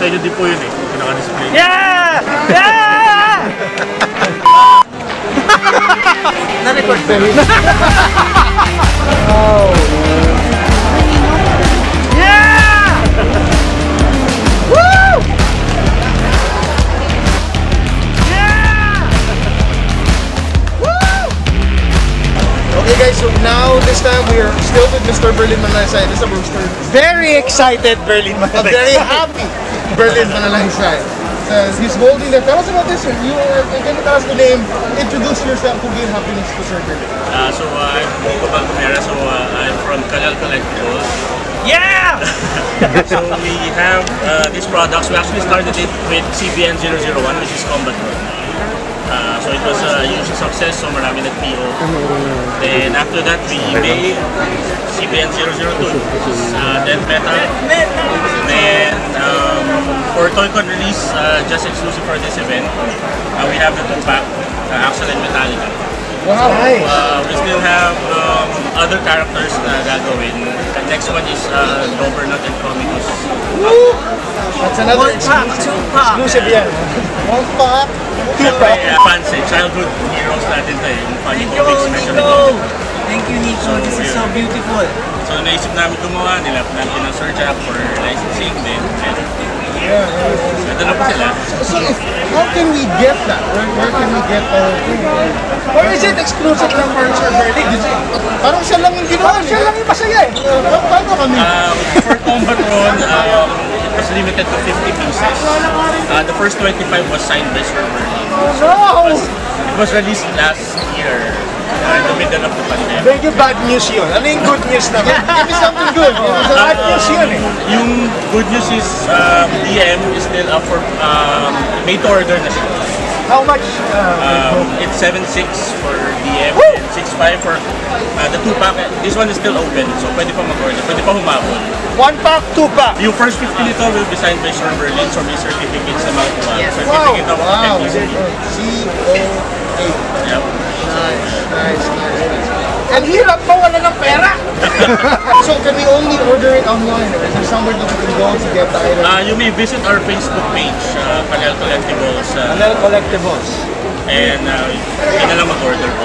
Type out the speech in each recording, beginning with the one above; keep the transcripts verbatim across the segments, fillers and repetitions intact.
Sa inyo din po yun eh, pinaka-display. Yeah! Yeah! Na-record po. Oh. Yeah! Woo! Yeah! Woo! Okay guys, so now this time we are still with Mister Berlin Manalaysay. This is a rooster. Very excited Berlin Manalaysay. Very happy. Berlin Manalaysay. Uh, he's holding that. Tell us about this. You uh, can you tell us the name? Introduce yourself to gain happiness to Sir Berlin. Uh, so uh, I'm Hugo Balcomera. So uh, I'm from Kalel Collectibles. Yeah! So we have uh, these products. We actually started it with C B N zero zero one, which is Combatron. Uh, so it was a uh, huge success. So marami nag-P O. Then after that we made C B N zero zero two, which is uh, Death Metal. Then um, for ToyCon release, uh, just exclusive for this event, uh, we have the two pack, uh, Axel Metallika. Wow! So, nice. uh, we still have um, other characters na gagawin. The next one is uh, Combatron and Combatron. Woo! That's another one exclusive. Pack. Exclusive yan. Yeah. One pack. Two pack. Uh, fans eh. Childhood heroes natin tayo. Thank you, Nico! Thank you, Nico. This is so beautiful. So naisip namin gumawa nila, namin ang search app for licensing din. Yeah, yeah. So, so if, how can we get that? Where, where can we get all? Uh, or is it exclusive lang for Sir Berlin? Parang siya lang yung ginawa, siya lang yung masaya eh. Paano kami? Uh, for Combatron, um, it was limited to fifty pieces. Uh, the first twenty-five was signed by Sir Berlin. So it was, it was released last year. Uh, in the middle of the pandemic. Medyo bad news yun. Ano yung good news naman? Give me something good. It's bad news yun eh. Yung good news is um, D M is still up for um, made to order na siya. How much? Uh, um, it's seven six for D M. Woo! And six five for uh, the two pack. This one is still open, so pwede pa mag-order. Pwede pa humabol. one pack, two pack. Yung first fifty nito will be signed by Sir Berlin, so may certificates na mga kumabol. Yes. Wow! Wow! C O A. Yep. Nice, nice, nice, nice. Ang hirap pa, wala ng pera! So can we only order it online or is there somewhere that we can go to get the item? Uh, you may visit our Facebook page, uh, Kalel Collectibles. Uh, Kalel Collectibles. And uh, you can mag-order po.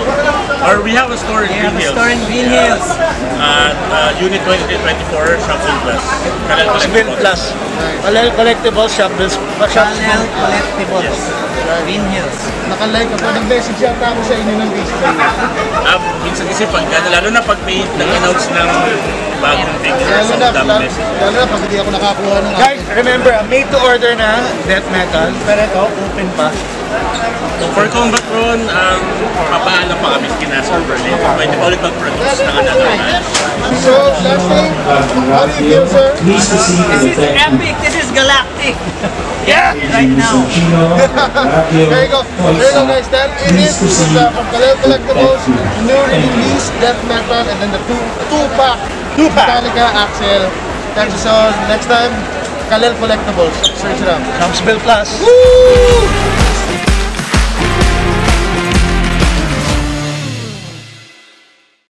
Or we have a store in Green Hills. We have a store in Green Hills. Yeah. Uh, uh, Unit twenty-three twenty-four, Shop Plus. Kalel Collectibles. Plus. Kalel Collectibles, Shop Plus. Kalel Collectibles. Yes. Green Hills. Naka-like ako. Nag-message yata ako sa inyo ng Facebook. Ah, minsan kasi pag, lalo na pag may nag-announce ng bagong figure. Lalo na, lalo, lalo na pag hindi ako nakakuha ng... Guys, remember, made to order na Death Metal. Pero ito, open pa. So for Combatron, um, mapaan lang pa kami kinasal Berlin. Pwede pa ulit mag-produce ng another match. So, last thing, how do you feel, sir? This is epic! This is galactic! Yeah! Right now! There you go! There you go guys! That is it! Uh, from Kalel Collectibles, new release, Death Metal, and then the two, two pack, two pack. Metallica, Axel. Thanks you so. Next time, Kalel Collectibles. Search it up. Shop Plus. Woo!